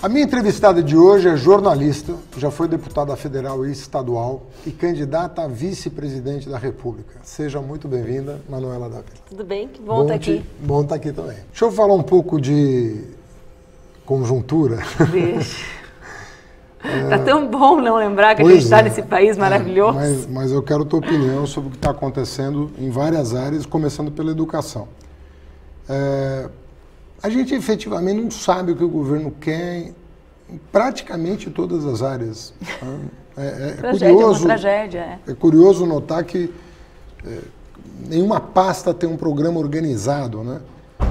A minha entrevistada de hoje é jornalista, já foi deputada federal e estadual e candidata a vice-presidente da República. Seja muito bem-vinda, Manuela D'Ávila. Tudo bem? Que bom estar aqui. Bom estar aqui também. Deixa eu falar um pouco de conjuntura. Beijo. Tá tão bom não lembrar que a gente está nesse país maravilhoso. Mas eu quero a tua opinião sobre o que está acontecendo em várias áreas, começando pela educação. A gente efetivamente não sabe o que o governo quer em praticamente todas as áreas. É tragédia, curioso, é uma tragédia. É curioso notar que nenhuma pasta tem um programa organizado, né?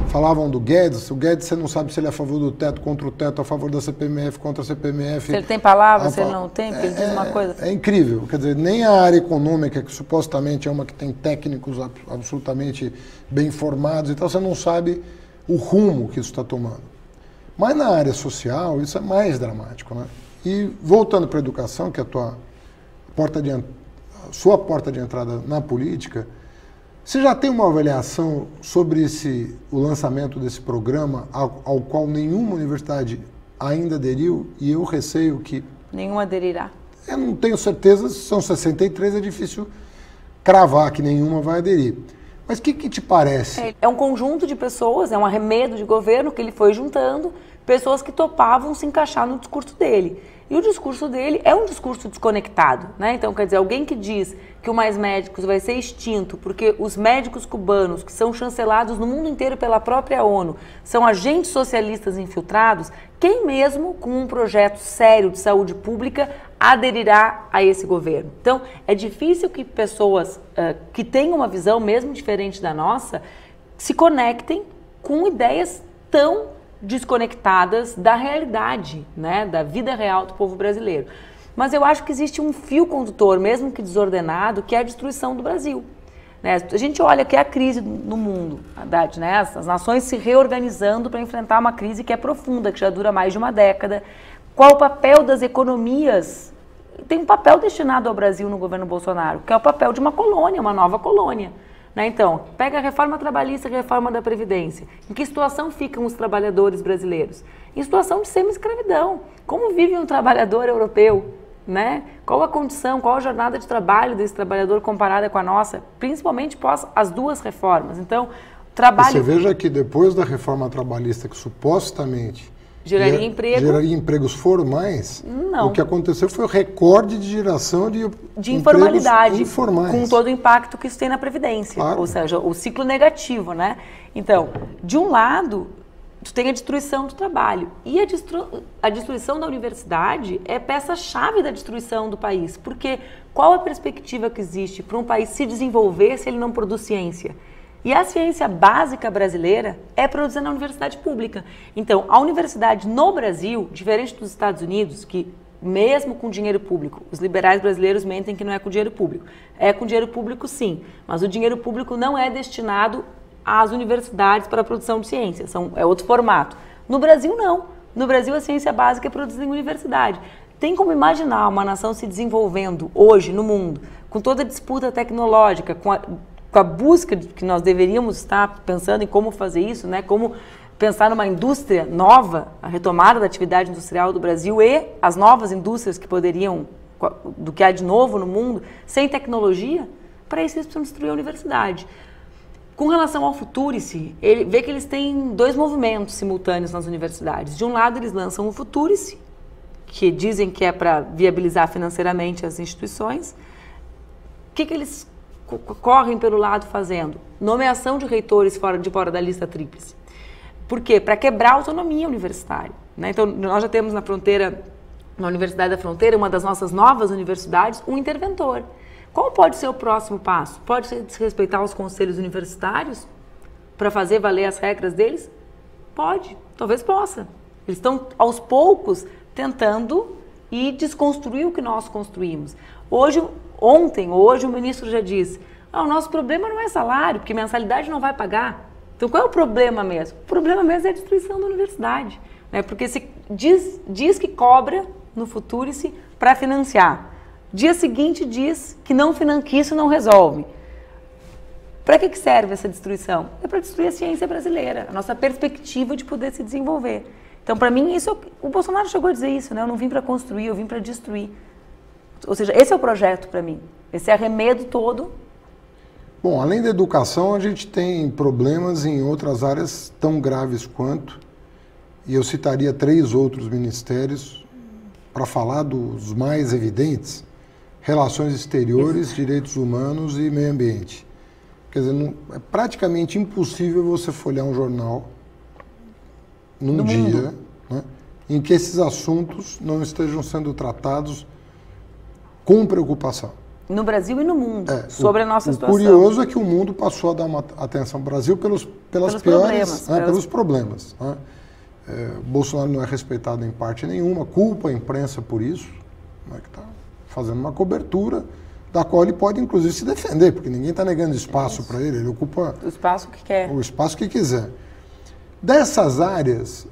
Falavam do Guedes, o Guedes você não sabe se ele é a favor do teto, contra o teto, a favor da CPMF, contra a CPMF. Se ele tem palavra, se ele não tem, porque ele diz uma coisa. É incrível, quer dizer, nem a área econômica, que supostamente é uma que tem técnicos absolutamente bem formados e tal, você não sabe o rumo que isso está tomando. Mas na área social, isso é mais dramático, né? E voltando para a educação, que é a tua porta de, sua porta de entrada na política, você já tem uma avaliação sobre o lançamento desse programa ao qual nenhuma universidade ainda aderiu e eu receio que... Nenhuma aderirá. Eu não tenho certeza, são 63, é difícil cravar que nenhuma vai aderir. Mas o que te parece? É um conjunto de pessoas, é um arremedo de governo que ele foi juntando, pessoas que topavam se encaixar no discurso dele. E o discurso dele é um discurso desconectado, né? Então, quer dizer, alguém que diz que o Mais Médicos vai ser extinto porque os médicos cubanos, que são chancelados no mundo inteiro pela própria ONU, são agentes socialistas infiltrados, quem mesmo com um projeto sério de saúde pública aderirá a esse governo? Então, é difícil que pessoas que têm uma visão mesmo diferente da nossa se conectem com ideias tão desconectadas da realidade, né, da vida real do povo brasileiro. Mas eu acho que existe um fio condutor, mesmo que desordenado, que é a destruição do Brasil. Né? A gente olha que é a crise no mundo, Haddad, né? As nações se reorganizando para enfrentar uma crise que é profunda, que já dura mais de uma década. Qual o papel das economias? Tem um papel destinado ao Brasil no governo Bolsonaro, que é o papel de uma colônia, uma nova colônia. Então, pega a reforma trabalhista e a reforma da Previdência. Em que situação ficam os trabalhadores brasileiros? Em situação de semi-escravidão. Como vive um trabalhador europeu? Né? Qual a condição, qual a jornada de trabalho desse trabalhador comparada com a nossa? Principalmente após as duas reformas. Então, trabalho... Você veja que depois da reforma trabalhista que supostamente... Geraria empregos formais? Não. O que aconteceu foi o recorde de geração de informalidade, informais, com todo o impacto que isso tem na Previdência. Claro. Ou seja, o ciclo negativo, né? Então, de um lado, tu tem a destruição do trabalho. E a destruição da universidade é peça-chave da destruição do país. Porque qual a perspectiva que existe para um país se desenvolver se ele não produz ciência? E a ciência básica brasileira é produzida na universidade pública. Então, a universidade no Brasil, diferente dos Estados Unidos, que mesmo com dinheiro público, os liberais brasileiros mentem que não é com dinheiro público. É com dinheiro público sim, mas o dinheiro público não é destinado às universidades para a produção de ciência, é outro formato. No Brasil não, no Brasil a ciência básica é produzida em universidade. Tem como imaginar uma nação se desenvolvendo hoje no mundo, com toda a disputa tecnológica, com a busca de que nós deveríamos estar pensando em como fazer isso, né? Como pensar numa indústria nova, a retomada da atividade industrial do Brasil e as novas indústrias que poderiam, do que há de novo no mundo, sem tecnologia, para isso eles precisam destruir a universidade. Com relação ao Futurice, ele vê que eles têm dois movimentos simultâneos nas universidades. De um lado, eles lançam o Futurice, que dizem que é para viabilizar financeiramente as instituições. O que eles correm pelo lado fazendo? Nomeação de reitores fora da lista tríplice. Por quê? Para quebrar a autonomia universitária. Né? Então, nós já temos na fronteira, na Universidade da Fronteira, uma das nossas novas universidades, um interventor. Qual pode ser o próximo passo? Pode ser desrespeitar os conselhos universitários para fazer valer as regras deles? Pode, talvez possa. Eles estão, aos poucos, tentando e desconstruir o que nós construímos. Hoje, o ministro já disse, o nosso problema não é salário, porque mensalidade não vai pagar. Então, qual é o problema mesmo? O problema mesmo é a destruição da universidade, né? Porque se diz que cobra no Futurice para financiar. Dia seguinte diz que, que isso não resolve. Para que serve essa destruição? É para destruir a ciência brasileira, a nossa perspectiva de poder se desenvolver. Então, para mim, isso o Bolsonaro chegou a dizer isso, né? Eu não vim para construir, eu vim para destruir. Ou seja, esse é o projeto para mim, esse arremedo todo. Bom, além da educação, a gente tem problemas em outras áreas tão graves quanto, e eu citaria 3 outros ministérios para falar dos mais evidentes: relações exteriores, direitos humanos e meio ambiente. Quer dizer, não, é praticamente impossível você folhear um jornal num dia, né, em que esses assuntos não estejam sendo tratados com preocupação. No Brasil e no mundo, sobre a nossa situação. O curioso é que o mundo passou a dar uma atenção ao Brasil pelos problemas. Né? Bolsonaro não é respeitado em parte nenhuma, culpa a imprensa por isso, né, que está fazendo uma cobertura da qual ele pode, inclusive, se defender, porque ninguém está negando espaço para ele, ele ocupa o espaço que quer. O espaço que quiser. Dessas áreas,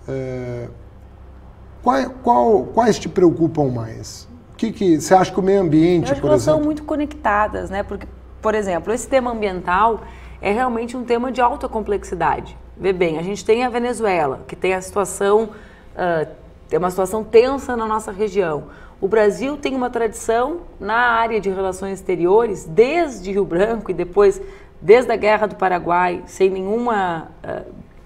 quais te preocupam mais? Que você acha que o meio ambiente, por exemplo? Elas são muito conectadas, né? Porque, por exemplo, esse tema ambiental é realmente um tema de alta complexidade. Vê bem, a gente tem a Venezuela, que tem a situação, tem uma situação tensa na nossa região. O Brasil tem uma tradição na área de relações exteriores, desde Rio Branco e depois, desde a Guerra do Paraguai, sem nenhuma...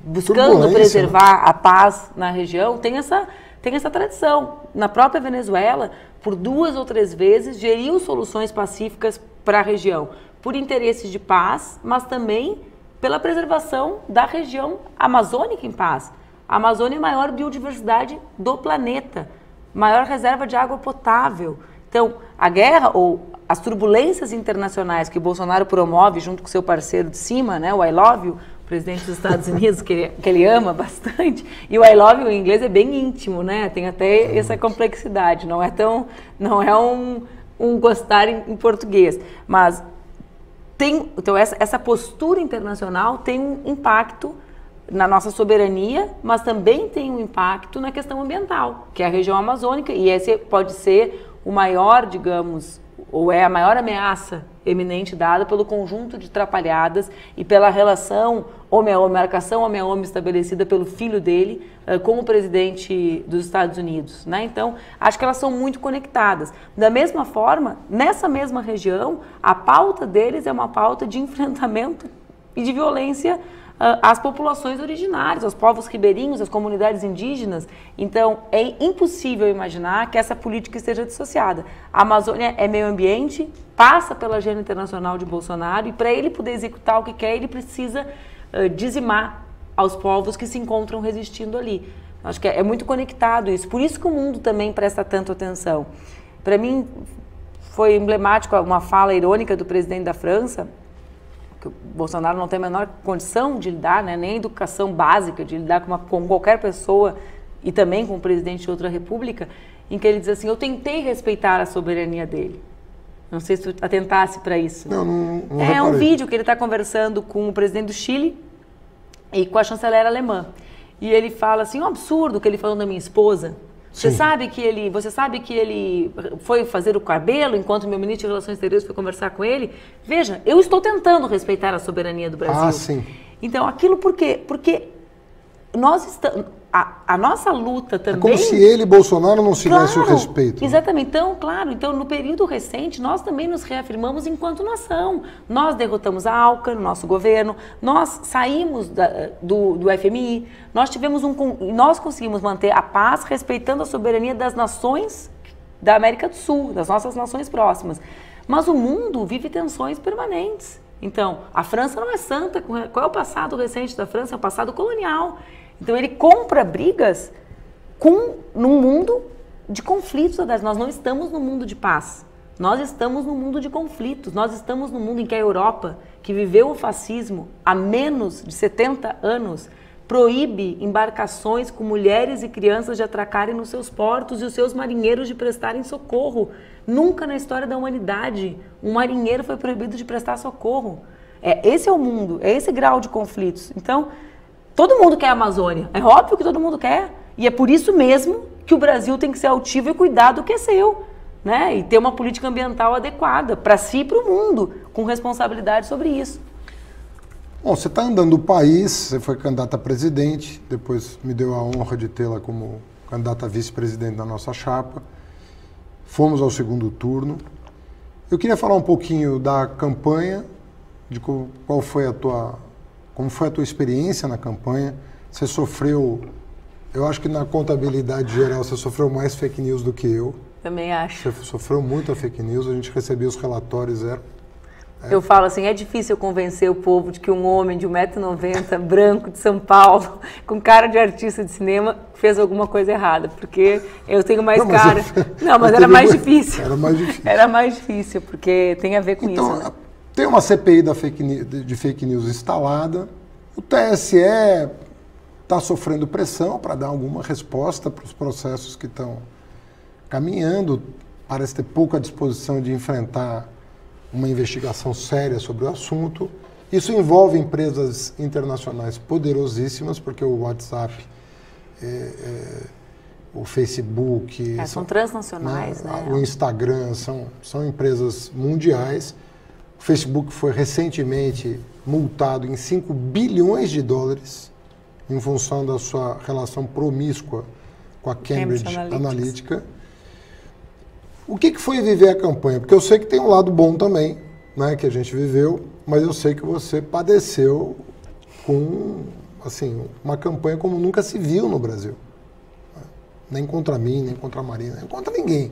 buscando preservar a paz na região, tem essa tradição. Na própria Venezuela, por 2 ou 3 vezes, geriu soluções pacíficas para a região, por interesses de paz, mas também pela preservação da região amazônica em paz. A Amazônia é a maior biodiversidade do planeta, maior reserva de água potável. Então, a guerra ou as turbulências internacionais que o Bolsonaro promove junto com seu parceiro de cima, né, o I Love You, presidente dos Estados Unidos, que ele ama bastante, e o I Love You em inglês é bem íntimo, né? Tem até essa complexidade, não é um gostar em português, mas tem, então essa postura internacional tem um impacto na nossa soberania, mas também tem um impacto na questão ambiental, que é a região amazônica, e esse pode ser o maior, digamos, ou é a maior ameaça eminente dada pelo conjunto de trapalhadas e pela relação homem-a-homem, marcação homem-a-homem estabelecida pelo filho dele com o presidente dos Estados Unidos, né? Então, acho que elas são muito conectadas. Da mesma forma, nessa mesma região, a pauta deles é uma pauta de enfrentamento e de violência às populações originárias, aos povos ribeirinhos, às comunidades indígenas. Então, é impossível imaginar que essa política esteja dissociada. A Amazônia é meio ambiente, passa pela agenda internacional de Bolsonaro, e para ele poder executar o que quer, ele precisa dizimar aos povos que se encontram resistindo ali. Acho que é muito conectado isso. Por isso que o mundo também presta tanto atenção. Para mim, foi emblemático uma fala irônica do presidente da França, que o Bolsonaro não tem a menor condição de lidar, né, nem educação básica, de lidar com qualquer pessoa e também com o presidente de outra república, em que ele diz assim: eu tentei respeitar a soberania dele. Não sei se tu atentasse para isso. Não é um vídeo que ele está conversando com o presidente do Chile e com a chanceler alemã. E ele fala assim: um absurdo o que ele falou da minha esposa. Você sabe que ele foi fazer o cabelo enquanto meu ministro de Relações Exteriores foi conversar com ele? Veja, eu estou tentando respeitar a soberania do Brasil. Ah, sim. Então, aquilo por quê? Porque nós estamos... A nossa luta também... É como se ele, Bolsonaro, não se desse o respeito. Né? Exatamente. Então, claro, então, no período recente, nós também nos reafirmamos enquanto nação. Nós derrotamos a ALCA no nosso governo, nós saímos do FMI, nós conseguimos manter a paz respeitando a soberania das nações da América do Sul, das nossas nações próximas. Mas o mundo vive tensões permanentes. Então, a França não é santa. Qual é o passado recente da França? É o passado colonial. Então, ele compra brigas num mundo de conflitos. Nós não estamos num mundo de paz. Nós estamos num mundo de conflitos. Nós estamos num mundo em que a Europa, que viveu o fascismo há menos de 70 anos, proíbe embarcações com mulheres e crianças de atracarem nos seus portos e os seus marinheiros de prestarem socorro. Nunca na história da humanidade um marinheiro foi proibido de prestar socorro. Esse é o mundo, é esse grau de conflitos. Então... todo mundo quer a Amazônia, é óbvio que todo mundo quer, e é por isso mesmo que o Brasil tem que ser altivo e cuidar do que é seu, né? E ter uma política ambiental adequada para si e para o mundo, com responsabilidade sobre isso. Bom, você está andando o país, você foi candidata a presidente, depois me deu a honra de tê-la como candidata a vice-presidente da nossa chapa. Fomos ao segundo turno. Eu queria falar um pouquinho da campanha, de qual foi a tua, como foi a tua experiência na campanha. Você sofreu, eu acho que na contabilidade geral, você sofreu mais fake news do que eu. Também acho. Você sofreu muita fake news, a gente recebia os relatórios, era... Eu falo assim, é difícil convencer o povo de que um homem de 1,90 m, branco, de São Paulo, com cara de artista de cinema, fez alguma coisa errada, porque eu tenho mais cara... Não, mas era mais difícil. Era mais difícil. Era mais difícil, porque tem a ver com isso. Então, tem uma CPI de fake news instalada, o TSE está sofrendo pressão para dar alguma resposta para os processos que estão caminhando, parece ter pouca disposição de enfrentar uma investigação séria sobre o assunto. Isso envolve empresas internacionais poderosíssimas, porque o WhatsApp, o Facebook... são transnacionais, né? O Instagram, são empresas mundiais. O Facebook foi recentemente multado em US$ 5 bilhões em função da sua relação promíscua com a Cambridge Analytica. O que foi viver a campanha? Porque eu sei que tem um lado bom também, né, que a gente viveu, mas eu sei que você padeceu com, assim, uma campanha como nunca se viu no Brasil. Nem contra mim, nem contra a Marina, nem contra ninguém.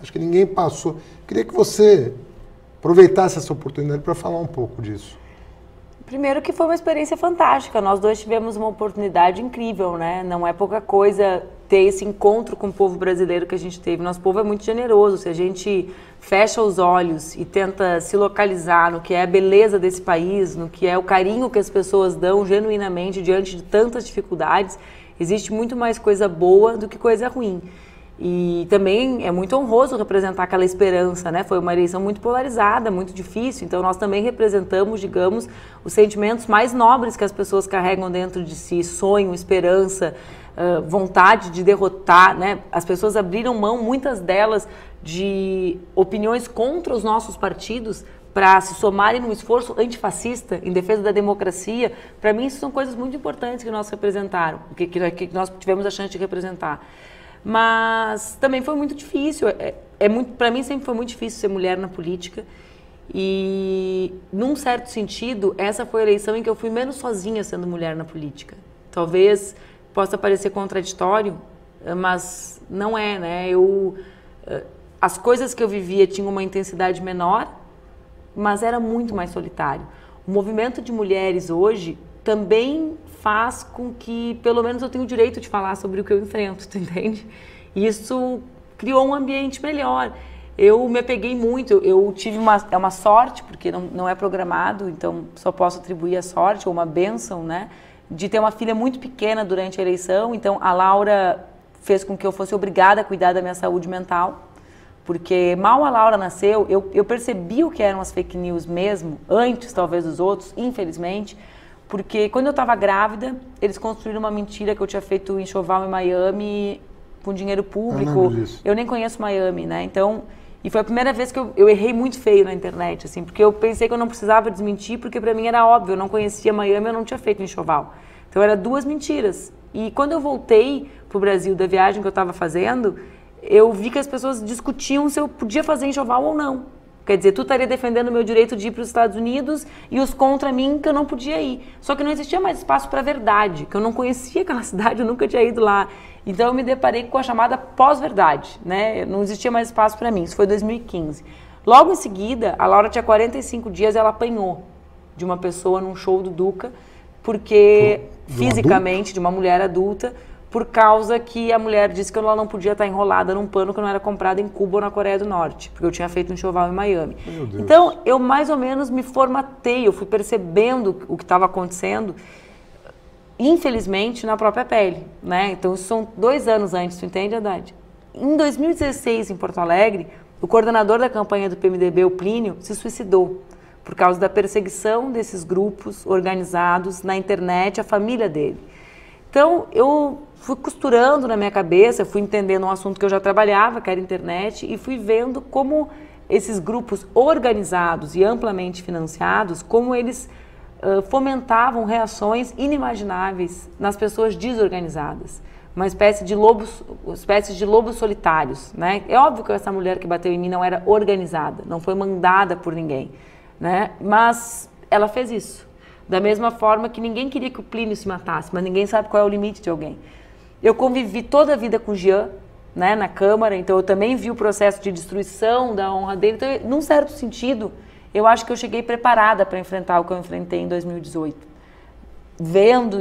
Acho que ninguém passou. Queria que você aproveitasse essa oportunidade para falar um pouco disso. Primeiro que foi uma experiência fantástica, nós dois tivemos uma oportunidade incrível, né? Não é pouca coisa ter esse encontro com o povo brasileiro que a gente teve. Nosso povo é muito generoso, se a gente fecha os olhos e tenta se localizar no que é a beleza desse país, no que é o carinho que as pessoas dão genuinamente diante de tantas dificuldades, existe muito mais coisa boa do que coisa ruim. E também é muito honroso representar aquela esperança, né? Foi uma eleição muito polarizada, muito difícil, então nós também representamos, digamos, os sentimentos mais nobres que as pessoas carregam dentro de si, sonho, esperança, vontade de derrotar, né? As pessoas abriram mão, muitas delas, de opiniões contra os nossos partidos, para se somarem num esforço antifascista, em defesa da democracia. Para mim, isso são coisas muito importantes que nós representaram, que nós tivemos a chance de representar. Mas também foi muito difícil, para mim sempre foi muito difícil ser mulher na política e, num certo sentido, essa foi a eleição em que eu fui menos sozinha sendo mulher na política. Talvez possa parecer contraditório, mas não é, né? As coisas que eu vivia tinham uma intensidade menor, mas era muito mais solitário. O movimento de mulheres hoje também faz com que, pelo menos, eu tenha o direito de falar sobre o que eu enfrento, tu entende? Isso criou um ambiente melhor. Eu me apeguei muito, eu tive uma sorte, porque não é programado, então só posso atribuir a sorte, ou uma bênção, né? De ter uma filha muito pequena durante a eleição, então a Laura fez com que eu fosse obrigada a cuidar da minha saúde mental. Porque mal a Laura nasceu, eu percebi o que eram as fake news mesmo, antes talvez dos outros, infelizmente. Porque quando eu estava grávida, eles construíram uma mentira que eu tinha feito enxoval em Miami com dinheiro público. Eu nem conheço Miami, né? Então, e foi a primeira vez que eu errei muito feio na internet, assim, porque eu pensei que eu não precisava desmentir, porque para mim era óbvio, eu não conhecia Miami, eu não tinha feito enxoval. Então, eram duas mentiras. E quando eu voltei para o Brasil da viagem que eu estava fazendo, eu vi que as pessoas discutiam se eu podia fazer enxoval ou não. Quer dizer, tu estaria defendendo o meu direito de ir para os Estados Unidos e os contra mim, que eu não podia ir. Só que não existia mais espaço para a verdade, que eu não conhecia aquela cidade, eu nunca tinha ido lá. Então eu me deparei com a chamada pós-verdade, né? Não existia mais espaço para mim, isso foi 2015. Logo em seguida, a Laura tinha 45 dias e ela apanhou de uma pessoa num show do Duca, porque fisicamente, de uma mulher adulta, por causa que a mulher disse que ela não podia estar enrolada num pano que não era comprado em Cuba ou na Coreia do Norte, porque eu tinha feito um enxoval em Miami. Então, eu mais ou menos me formatei, eu fui percebendo o que estava acontecendo, infelizmente, na própria pele, né? Então, isso são 2 anos antes, tu entende, Haddad? Em 2016, em Porto Alegre, o coordenador da campanha do PMDB, o Plínio, se suicidou por causa da perseguição desses grupos organizados na internet, a família dele. Então, eu fui costurando na minha cabeça, fui entendendo um assunto que eu já trabalhava, que era internet, e fui vendo como esses grupos organizados e amplamente financiados, como eles fomentavam reações inimagináveis nas pessoas desorganizadas. Uma espécie de lobos solitários, né? É óbvio que essa mulher que bateu em mim não era organizada, não foi mandada por ninguém, né? Mas ela fez isso. Da mesma forma que ninguém queria que o Plínio se matasse, mas ninguém sabe qual é o limite de alguém. Eu convivi toda a vida com o Jean, né, na Câmara, então eu também vi o processo de destruição da honra dele. Então, num certo sentido, eu acho que eu cheguei preparada para enfrentar o que eu enfrentei em 2018. Vendo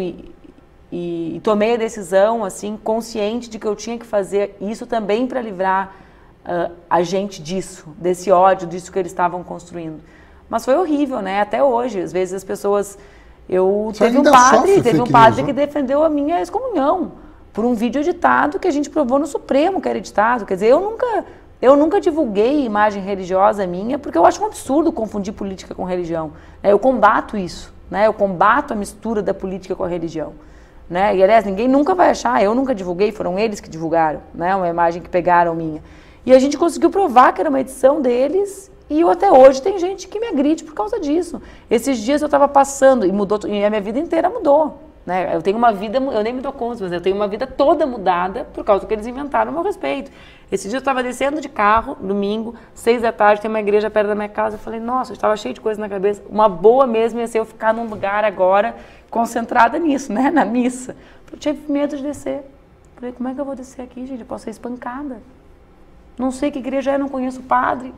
e tomei a decisão, assim, consciente de que eu tinha que fazer isso também para livrar a gente disso, desse ódio, disso que eles estavam construindo. Mas foi horrível, né? Até hoje, às vezes as pessoas... Teve um padre que defendeu a minha excomunhão por um vídeo editado que a gente provou no Supremo que era editado. Quer dizer, eu nunca divulguei imagem religiosa minha, porque eu acho um absurdo confundir política com religião. Eu combato isso, né? Eu combato a mistura da política com a religião. Né? E, aliás, ninguém nunca vai achar, eu nunca divulguei, foram eles que divulgaram, né? Uma imagem que pegaram minha. E a gente conseguiu provar que era uma edição deles... E eu, até hoje, tem gente que me agride por causa disso. Esses dias eu estava passando, e a minha vida inteira mudou. Né? Eu tenho uma vida, eu nem me dou conta, mas eu tenho uma vida toda mudada por causa do que eles inventaram a meu respeito. Esse dia eu estava descendo de carro, domingo, 6 da tarde, tem uma igreja perto da minha casa. Eu falei, nossa, eu estava cheio de coisa na cabeça. Uma boa mesmo ia ser eu ficar num lugar agora concentrada nisso, né? Na missa. Eu tive medo de descer. Falei, como é que eu vou descer aqui, gente? Eu posso ser espancada. Não sei que igreja é, não conheço o padre.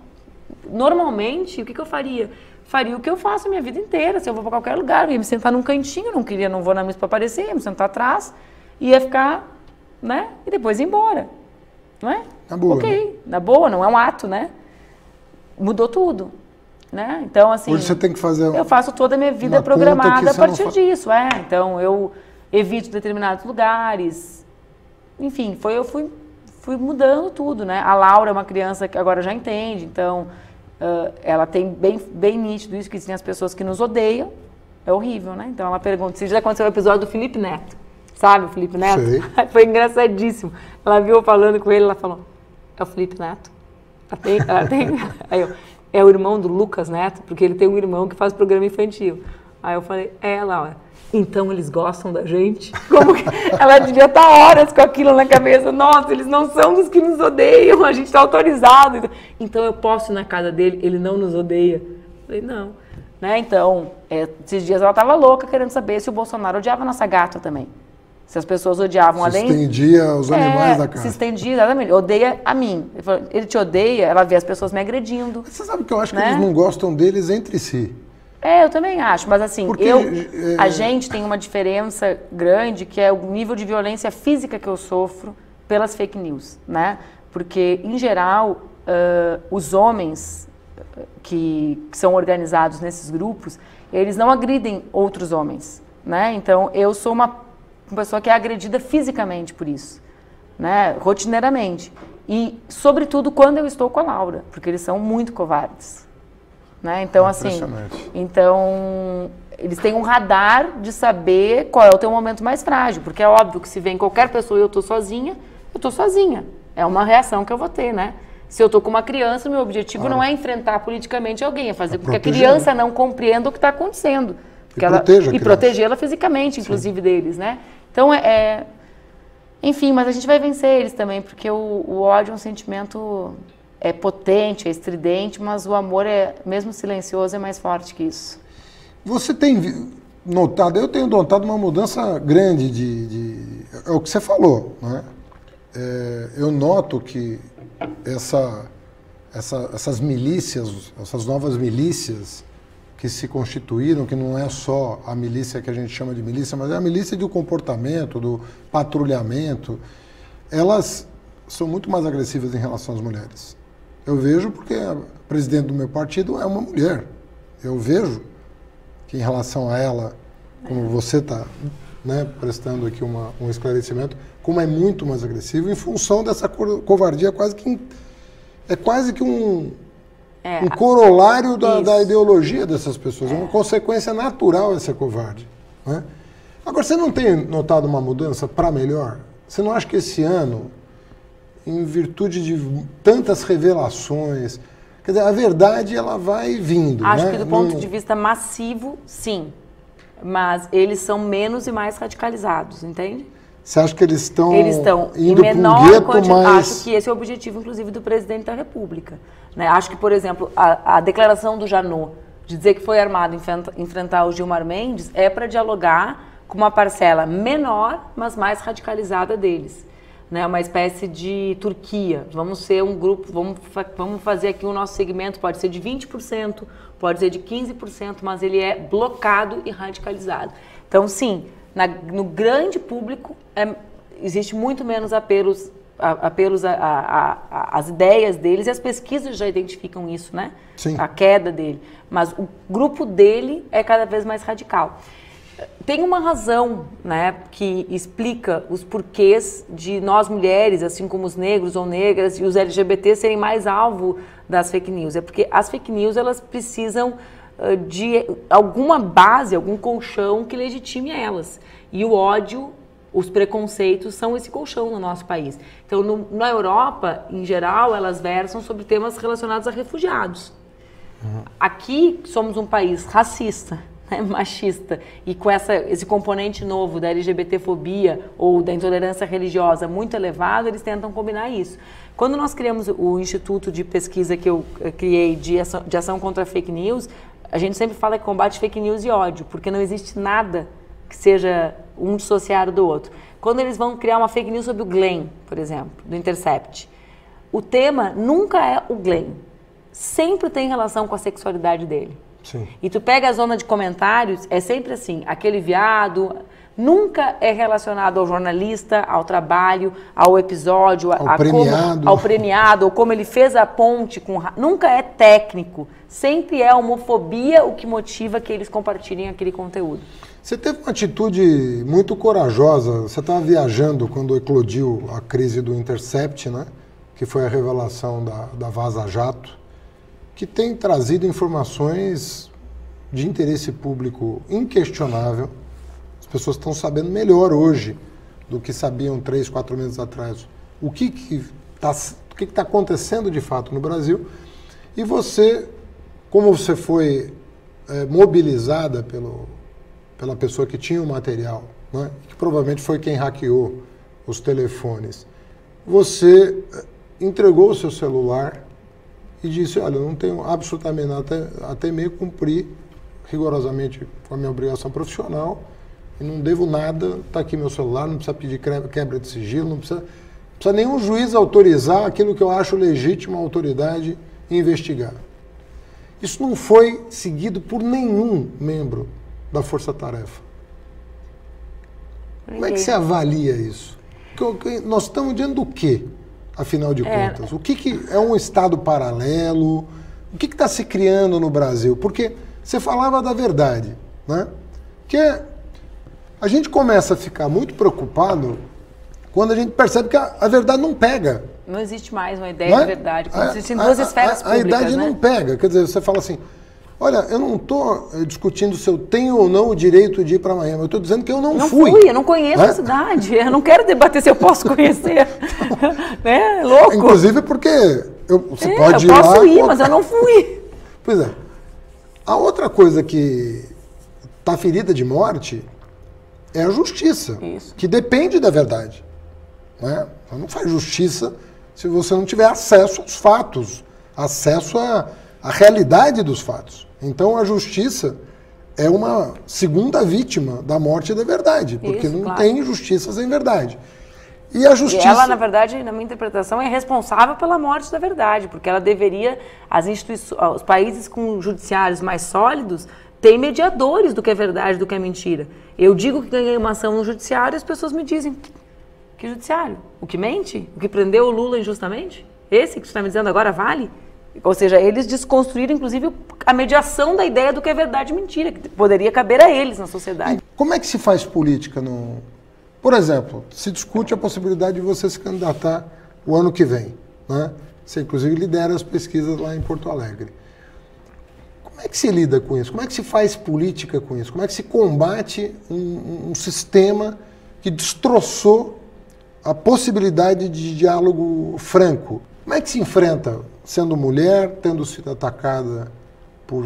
Normalmente, o que eu faria? Faria o que eu faço a minha vida inteira. Se eu vou para qualquer lugar, eu ia me sentar num cantinho, não vou na missa para aparecer, ia me sentar atrás, ia ficar, né? E depois ir embora, não é? Na boa. Ok, né? Na boa, não é um ato, né? Mudou tudo, né? Então, assim... Hoje você tem que fazer... Eu faço toda a minha vida programada a partir disso, é. Então, eu evito determinados lugares, enfim, eu fui mudando tudo, né? A Laura é uma criança que agora já entende, então ela tem bem nítido isso, que tem as pessoas que nos odeiam, é horrível, né? Então ela pergunta, se já aconteceu o episódio do Felipe Neto, sabe o Felipe Neto? Foi engraçadíssimo, ela viu eu falando com ele, ela falou, é o Felipe Neto? Aí eu, é o irmão do Lucas Neto, porque ele tem um irmão que faz programa infantil. Aí eu falei, é, Laura, então eles gostam da gente? Como que... Ela devia estar horas com aquilo na cabeça. Nossa, eles não são dos que nos odeiam, a gente está autorizado. Então eu posso ir na casa dele, ele não nos odeia. Eu falei, não. Né? Então, esses dias ela estava louca querendo saber se o Bolsonaro odiava a nossa gata também. Se as pessoas odiavam além... Se estendia os animais da casa. Se estendia, exatamente. Odeia a mim. Ele te odeia, ela vê as pessoas me agredindo. Você sabe que eu acho, né, que eles não gostam deles entre si. É, eu também acho, mas assim, a gente tem uma diferença grande, que é o nível de violência física que eu sofro pelas fake news, né? Porque, em geral, os homens que são organizados nesses grupos, eles não agridem outros homens, né? Então, eu sou uma pessoa que é agredida fisicamente por isso, né? Rotineiramente. E, sobretudo, quando eu estou com a Laura, porque eles são muito covardes. Né? Então, assim, eles têm um radar de saber qual é o teu momento mais frágil, porque é óbvio que se vem qualquer pessoa e eu tô sozinha, é uma reação que eu vou ter, né? Se eu tô com uma criança, meu objetivo não é enfrentar politicamente alguém, é fazer com que a criança não compreenda o que está acontecendo, e protegê-la fisicamente, inclusive, deles, né? Então, enfim, mas a gente vai vencer eles também, porque o ódio é um sentimento... É potente, é estridente, mas o amor, mesmo silencioso, é mais forte que isso. Você tem notado, eu tenho notado uma mudança grande é o que você falou, né? Eu noto que essas milícias, essas novas milícias que se constituíram, que não é só a milícia que a gente chama de milícia, mas é a milícia do comportamento, do patrulhamento, elas são muito mais agressivas em relação às mulheres. Eu vejo porque a presidente do meu partido é uma mulher. Eu vejo que em relação a ela, como você está, né, prestando aqui um esclarecimento, como é muito mais agressivo em função dessa covardia, quase que um corolário da ideologia dessas pessoas. É uma consequência natural essa covarde. Né? Agora, você não tem notado uma mudança para melhor? Você não acha que esse ano... em virtude de tantas revelações, quer dizer, a verdade ela vai vindo. Acho que do ponto de vista massivo, sim. mas eles são menos e mais radicalizados, entende? Você acha que eles estão indo para um gueto mais... Acho que esse é o objetivo, inclusive, do presidente da República. Né? Acho que, por exemplo, a declaração do Janot de dizer que foi armado enfrentar o Gilmar Mendes é para dialogar com uma parcela menor, mas mais radicalizada deles. Né? Uma espécie de Turquia. Vamos ser um grupo, vamos fazer aqui o nosso segmento, pode ser de 20%, pode ser de 15%, mas ele é blocado e radicalizado. Então, sim... No grande público, existe muito menos apelos às ideias deles, e as pesquisas já identificam isso, né? Sim. A queda dele. Mas o grupo dele é cada vez mais radical. Tem uma razão, né, que explica os porquês de nós mulheres, assim como os negros ou negras, e os LGBT serem mais alvo das fake news. É porque as fake news, elas precisam... de alguma base, algum colchão que legitime elas. E o ódio, os preconceitos são esse colchão no nosso país. Então, na Europa, em geral, elas versam sobre temas relacionados a refugiados. Uhum. Aqui, somos um país racista, né, machista, e com esse componente novo da LGBTfobia ou da intolerância religiosa muito elevado, eles tentam combinar isso. Quando nós criamos o Instituto de Pesquisa que eu criei de ação contra a fake news, a gente sempre fala que combate fake news e ódio, porque não existe nada que seja um dissociado do outro. Quando eles vão criar uma fake news sobre o Glenn, por exemplo, do Intercept, o tema nunca é o Glenn. Sempre tem relação com a sexualidade dele. Sim. E tu pega a zona de comentários, é sempre assim, aquele viado... Nunca é relacionado ao jornalista, ao trabalho, ao episódio, ao premiado, ou como ele fez a ponte com... Nunca é técnico. Sempre é a homofobia o que motiva que eles compartilhem aquele conteúdo. Você teve uma atitude muito corajosa. Você estava viajando quando eclodiu a crise do Intercept, né? Que foi a revelação da Vaza Jato, que tem trazido informações de interesse público inquestionável. As pessoas estão sabendo melhor hoje do que sabiam 3, 4 meses atrás. O que está acontecendo de fato no Brasil? E você, como você foi mobilizada pela pessoa que tinha o material, né, que provavelmente foi quem hackeou os telefones, você entregou o seu celular e disse, olha, eu não tenho absolutamente nada a temer, cumprir rigorosamente com a minha obrigação profissional, e não devo nada, está aqui meu celular, não precisa pedir quebra de sigilo, não precisa nenhum juiz autorizar aquilo que eu acho legítimo a autoridade investigar. Isso não foi seguido por nenhum membro da Força-Tarefa. Como é que você avalia isso? Nós estamos diante do quê, afinal de contas? O que é um Estado paralelo? O que está se criando no Brasil? Porque você falava da verdade, né? Que é... A gente começa a ficar muito preocupado quando a gente percebe que a verdade não pega. Não existe mais uma ideia de verdade. Existem duas esferas públicas, né? A idade não pega. Quer dizer, você fala assim, olha, eu não estou discutindo se eu tenho ou não o direito de ir para Miami. Eu estou dizendo que eu não fui. Não fui, eu não conheço a cidade. Eu não quero debater se eu posso conhecer. Né? Louco. Inclusive porque você pode ir lá... Eu posso ir, mas eu não fui. Pois é. A outra coisa que está ferida de morte... É a justiça, isso, que depende da verdade. Né? Você não faz justiça se você não tiver acesso aos fatos, acesso à realidade dos fatos. Então, a justiça é uma segunda vítima da morte da verdade, porque isso, não tem justiça sem verdade. E a justiça... E ela, na verdade, na minha interpretação, é responsável pela morte da verdade, porque ela deveria... As instituições, os países com judiciários mais sólidos... Tem mediadores do que é verdade, do que é mentira. Eu digo que ganhei uma ação no judiciário e as pessoas me dizem, que judiciário? O que mente? O que prendeu o Lula injustamente? Esse que você está me dizendo agora vale? Ou seja, eles desconstruíram, inclusive, a mediação da ideia do que é verdade e mentira, que poderia caber a eles na sociedade. Como é que se faz política? No... Por exemplo, se discute a possibilidade de você se candidatar o ano que vem. Né? Você, inclusive, lidera as pesquisas lá em Porto Alegre. Como é que se lida com isso? Como é que se faz política com isso? Como é que se combate um sistema que destroçou a possibilidade de diálogo franco? Como é que se enfrenta, sendo mulher, tendo sido atacada por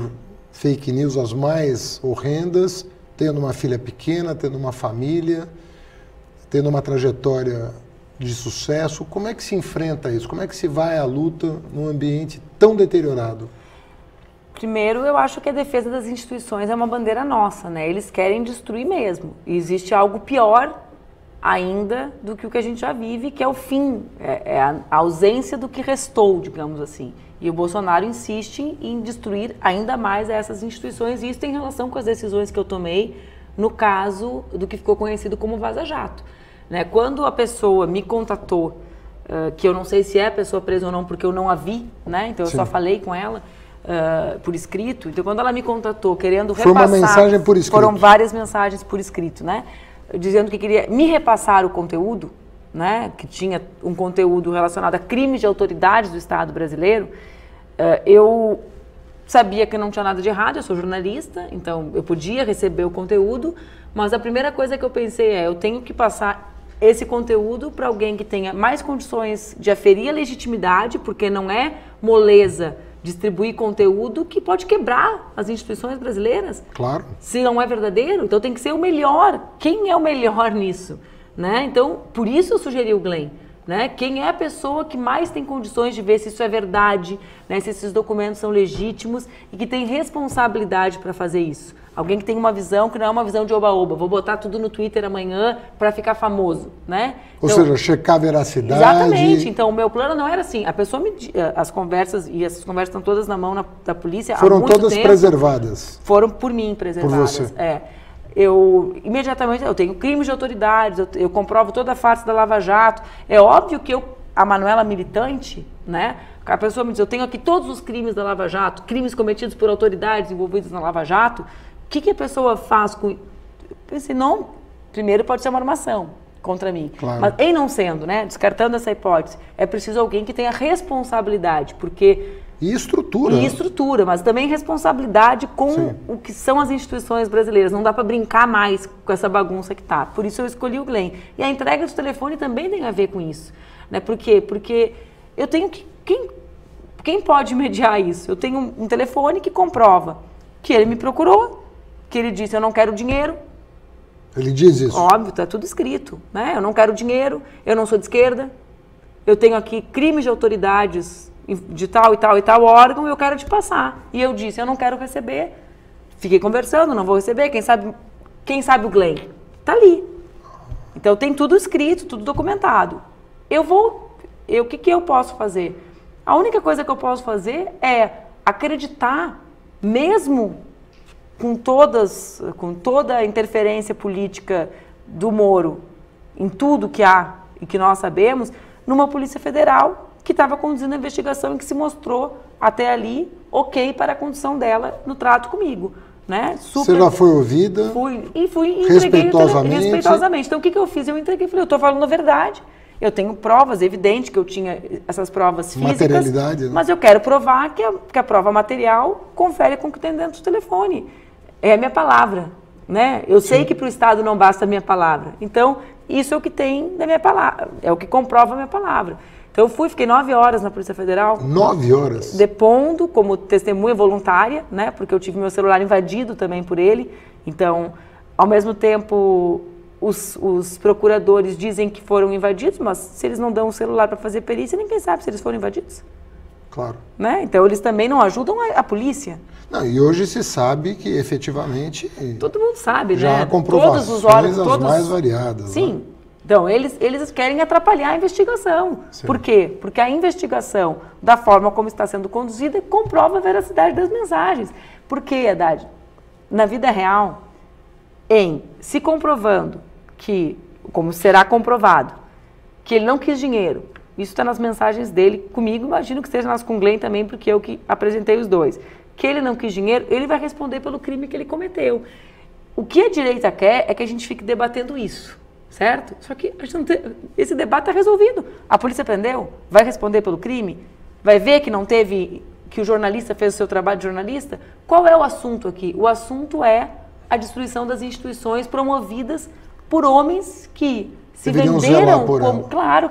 fake news as mais horrendas, tendo uma filha pequena, tendo uma família, tendo uma trajetória de sucesso. Como é que se enfrenta isso? Como é que se vai à luta num ambiente tão deteriorado? Primeiro, eu acho que a defesa das instituições é uma bandeira nossa, né? Eles querem destruir mesmo. E existe algo pior ainda do que o que a gente já vive, que é o fim, é a ausência do que restou, digamos assim. E o Bolsonaro insiste em destruir ainda mais essas instituições, e isso tem relação com as decisões que eu tomei no caso do que ficou conhecido como Vaza Jato. Né? Quando a pessoa me contatou, que eu não sei se é a pessoa presa ou não, porque eu não a vi, né? Então eu Sim. só falei com ela por escrito. Então quando ela me contatou querendo repassar... Foi uma mensagem por escrito. Foram várias mensagens por escrito, né? Dizendo que queria me repassar o conteúdo, né? Que tinha um conteúdo relacionado a crimes de autoridades do Estado brasileiro. Eu sabia que não tinha nada de errado, eu sou jornalista, então eu podia receber o conteúdo, mas a primeira coisa que eu pensei é, eu tenho que passar esse conteúdo para alguém que tenha mais condições de aferir a legitimidade, porque não é moleza distribuir conteúdo que pode quebrar as instituições brasileiras. Claro. Se não é verdadeiro, então tem que ser o melhor. Quem é o melhor nisso? Né? Então, por isso eu sugeri o Glenn. Né? Quem é a pessoa que mais tem condições de ver se isso é verdade, né? Se esses documentos são legítimos e que tem responsabilidade para fazer isso. Alguém que tem uma visão que não é uma visão de oba-oba, vou botar tudo no Twitter amanhã para ficar famoso, né? Ou então, seja, checar a veracidade. Exatamente, então o meu plano não era assim, a pessoa me, as conversas, e essas conversas estão todas na mão da polícia há muito tempo. Foram todas preservadas. Foram por mim preservadas. Por você. É. Eu, imediatamente, eu tenho crimes de autoridades, eu comprovo toda a farsa da Lava Jato. É óbvio que eu, a Manuela militante, né? A pessoa me diz, eu tenho aqui todos os crimes da Lava Jato, crimes cometidos por autoridades envolvidas na Lava Jato. O que a pessoa faz com... Eu pensei, não, primeiro pode ser uma armação contra mim. Claro. Mas em não sendo, né? Descartando essa hipótese, é preciso alguém que tenha responsabilidade, porque... E estrutura. E estrutura, mas também responsabilidade com Sim. o que são as instituições brasileiras. Não dá para brincar mais com essa bagunça que está. Por isso eu escolhi o Glenn. E a entrega do telefone também tem a ver com isso. Né? Por quê? Porque eu tenho que... Quem pode mediar isso? Eu tenho um telefone que comprova que ele me procurou, que ele disse eu não quero dinheiro. Ele diz isso? Óbvio, está tudo escrito. Né? Eu não quero dinheiro, eu não sou de esquerda, eu tenho aqui crimes de autoridades... de tal e tal e tal órgão, eu quero te passar. E eu disse, eu não quero receber. Fiquei conversando, não vou receber. Quem sabe o Glenn? Tá ali. Então tem tudo escrito, tudo documentado. O que eu posso fazer? A única coisa que eu posso fazer é acreditar, mesmo com toda a interferência política do Moro, em tudo que há e que nós sabemos, numa Polícia Federal que estava conduzindo a investigação e que se mostrou até ali ok para a condição dela no trato comigo. Né? Você já foi ouvida? Fui respeitosamente. Então o que eu fiz? Eu entreguei e falei, eu estou falando a verdade, eu tenho provas, é evidente que eu tinha essas provas físicas, materialidade, né? Mas eu quero provar que a prova material confere com o que tem dentro do telefone. É a minha palavra. Né? Eu Sim. sei que para o Estado não basta a minha palavra, então isso é o que tem da minha palavra, é o que comprova a minha palavra. Então eu fiquei 9 horas na Polícia Federal. 9 horas? Depondo como testemunha voluntária, né? Porque eu tive meu celular invadido também por ele. Então, ao mesmo tempo, os procuradores dizem que foram invadidos, mas se eles não dão o celular para fazer perícia, ninguém sabe se eles foram invadidos. Claro. Né? Então eles também não ajudam a polícia. Não, e hoje se sabe que efetivamente... Todo mundo sabe, já né? Já há comprovações todos os órgãos, as mais variadas. Sim. Né? Então, eles querem atrapalhar a investigação. Sim. Por quê? Porque a investigação, da forma como está sendo conduzida, comprova a veracidade das mensagens. Por quê, Haddad? Na vida real, se comprovando que, como será comprovado, que ele não quis dinheiro, isso está nas mensagens dele comigo, imagino que esteja nas com o Glenn também, porque eu que apresentei os dois, que ele não quis dinheiro, ele vai responder pelo crime que ele cometeu. O que a direita quer é que a gente fique debatendo isso. Certo? Só que a gente não tem... Esse debate está resolvido. A polícia prendeu? Vai responder pelo crime? Vai ver que não teve... Que o jornalista fez o seu trabalho de jornalista? Qual é o assunto aqui? O assunto é a destruição das instituições promovidas por homens que se venderam como... Claro,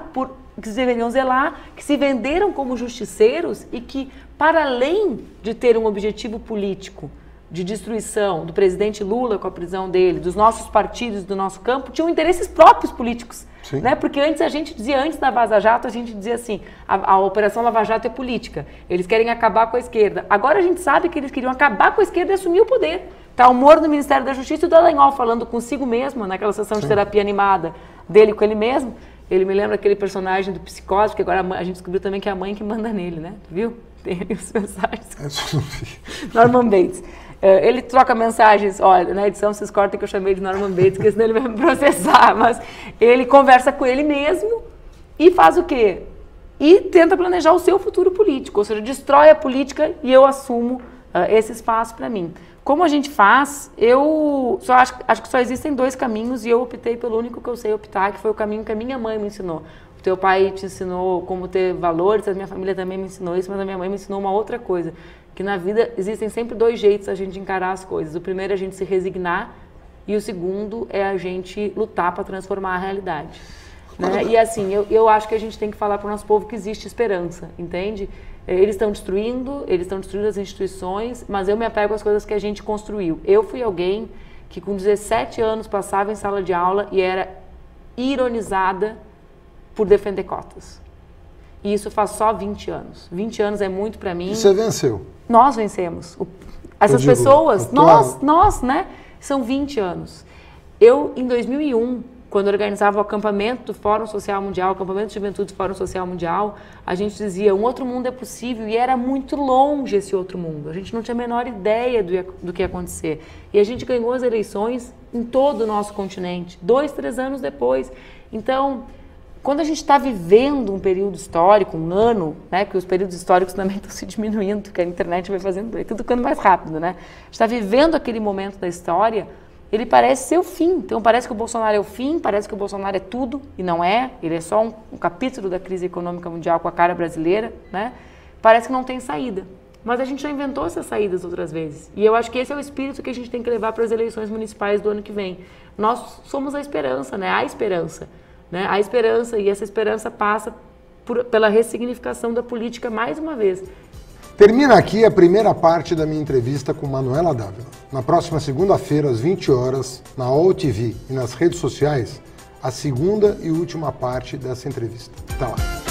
que se deveriam zelar, que se venderam como justiceiros e que, para além de ter um objetivo político... de destruição do presidente Lula com a prisão dele, dos nossos partidos, do nosso campo, tinham interesses próprios políticos. Sim. Né? Porque antes a gente dizia, antes da Vaza Jato, a gente dizia assim, a Operação Lava Jato é política, eles querem acabar com a esquerda. Agora a gente sabe que eles queriam acabar com a esquerda e assumir o poder. Tá o Moro no Ministério da Justiça e o Dallagnol falando consigo mesmo, naquela sessão Sim. de terapia animada dele com ele mesmo. Ele me lembra aquele personagem do Psicose, que agora a gente descobriu também que é a mãe que manda nele, né? Viu? Tem ali os mensagens. Norman Bates. Ele troca mensagens, olha, na edição vocês cortam que eu chamei de Norman Bates, porque senão ele vai me processar, mas ele conversa com ele mesmo e faz o quê? E tenta planejar o seu futuro político, ou seja, destrói a política e eu assumo esse espaço para mim. Como a gente faz, eu só acho que só existem dois caminhos e eu optei pelo único que eu sei optar, que foi o caminho que a minha mãe me ensinou. O teu pai te ensinou como ter valores, a minha família também me ensinou isso, mas a minha mãe me ensinou uma outra coisa, que na vida existem sempre dois jeitos a gente encarar as coisas. O primeiro é a gente se resignar e o segundo é a gente lutar para transformar a realidade. Né? E assim, eu acho que a gente tem que falar para o nosso povo que existe esperança, entende? Eles estão destruindo as instituições, mas eu me apego às coisas que a gente construiu. Eu fui alguém que com 17 anos passava em sala de aula e era ironizada por defender cotas. E isso faz só 20 anos. 20 anos é muito para mim. E você venceu. Nós vencemos. Essas pessoas, nós, né? São 20 anos. Eu, em 2001, quando organizava o acampamento do Fórum Social Mundial, o acampamento de juventude do Fórum Social Mundial, a gente dizia, um outro mundo é possível, e era muito longe esse outro mundo. A gente não tinha a menor ideia do que ia acontecer. E a gente ganhou as eleições em todo o nosso continente, 2, 3 anos depois. Então, quando a gente está vivendo um período histórico, um ano, né, que os períodos históricos também estão se diminuindo, porque a internet vai fazendo tudo ficando mais rápido, né? A gente está vivendo aquele momento da história, ele parece ser o fim. Então, parece que o Bolsonaro é o fim, parece que o Bolsonaro é tudo, e não é. Ele é só um capítulo da crise econômica mundial com a cara brasileira, né? Parece que não tem saída. Mas a gente já inventou essas saídas outras vezes. E eu acho que esse é o espírito que a gente tem que levar para as eleições municipais do ano que vem. Nós somos a esperança, né? A esperança. Né? A esperança, e essa esperança passa pela ressignificação da política mais uma vez. Termina aqui a primeira parte da minha entrevista com Manuela D'Ávila. Na próxima segunda-feira, às 20 horas, na OTV e nas redes sociais, a segunda e última parte dessa entrevista. Até lá!